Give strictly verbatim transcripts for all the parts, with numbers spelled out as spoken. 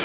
や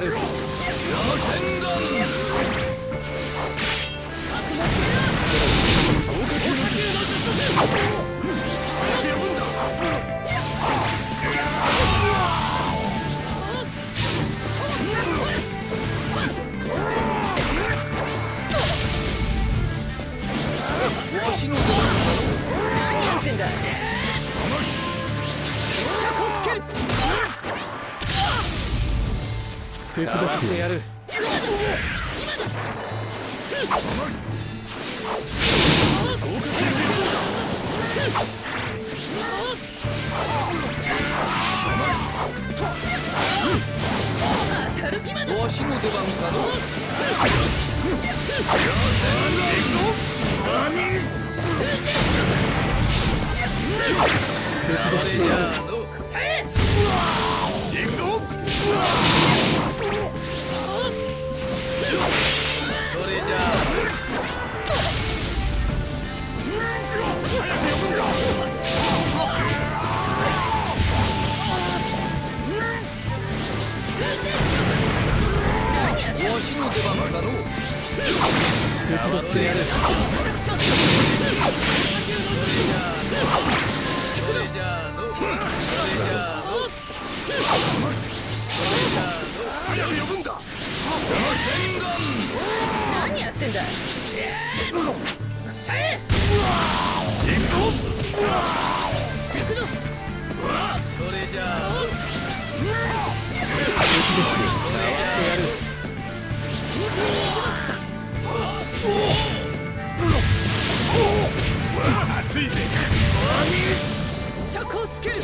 る。手伝ってやる。わしの出番かの。それじゃあわしの出番だろう。手伝ってやる。それじゃあのそれじゃあの呼ぶんだ。何やってんだ。着をつける。